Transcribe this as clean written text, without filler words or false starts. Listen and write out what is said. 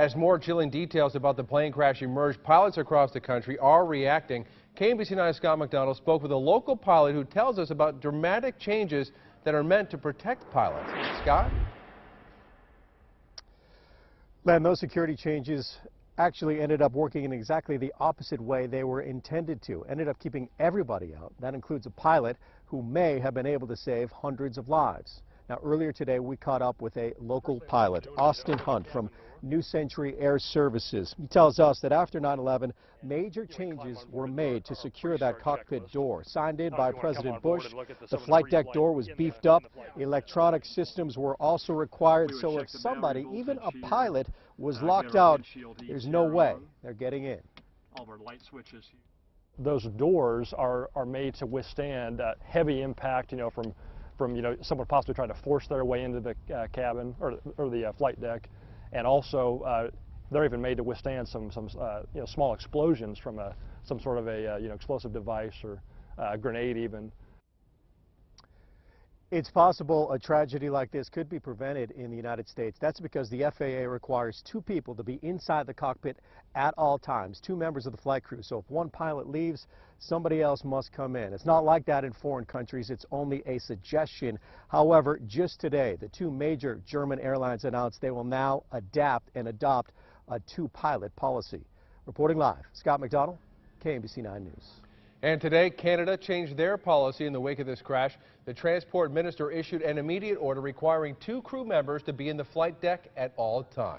As more chilling details about the plane crash emerge, pilots across the country are reacting. KMBC 9's Scott McDonald spoke with a local pilot who tells us about dramatic changes that are meant to protect pilots. Scott? Len, those security changes actually ended up working in exactly the opposite way they were intended to. Ended up keeping everybody out. That includes a pilot who may have been able to save hundreds of lives. Now, earlier today, we caught up with a local pilot, Austin Hunt, from New Century Air Services. He tells us that after 9/11, major changes were made to secure that cockpit door. Signed in by President Bush, the flight deck door was beefed up. Electronic systems were also required, so if somebody, even a pilot, was locked out, there's no way they're getting in. All of our light switches. Those doors are made to withstand heavy impact, from someone possibly trying to force their way into the cabin or the flight deck, and also they're even made to withstand some small explosions from some sort of explosive device or grenade even. It's possible a tragedy like this could be prevented in the United States. That's because the FAA requires two people to be inside the cockpit at all times, two members of the flight crew. So if one pilot leaves, somebody else must come in. It's not like that in foreign countries. It's only a suggestion. However, just today, the two major German airlines announced they will now adapt and adopt a two-pilot policy. Reporting live, Scott McDonald, KMBC 9 News. And today, Canada changed their policy in the wake of this crash. The transport minister issued an immediate order requiring two crew members to be in the flight deck at all times.